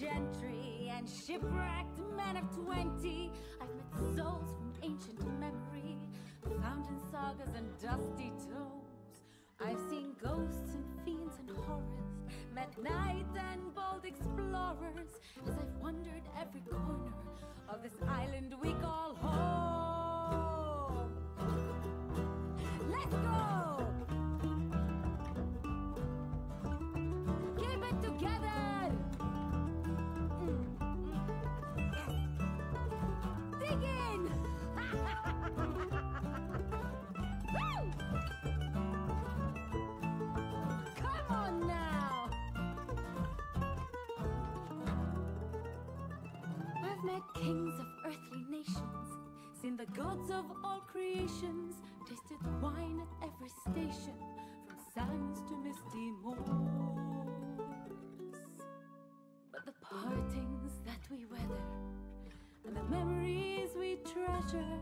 gentry and shipwrecked men of 20. I've met souls from ancient memory, found in sagas and dusty tomes. I've seen ghosts and fiends and horrors, met knights and bold explorers, as I've wandered every corner of this island we call home. Let's go! Kings of earthly nations, seen the gods of all creations, tasted wine at every station, from sands to misty moors. But the partings that we weather, and the memories we treasure,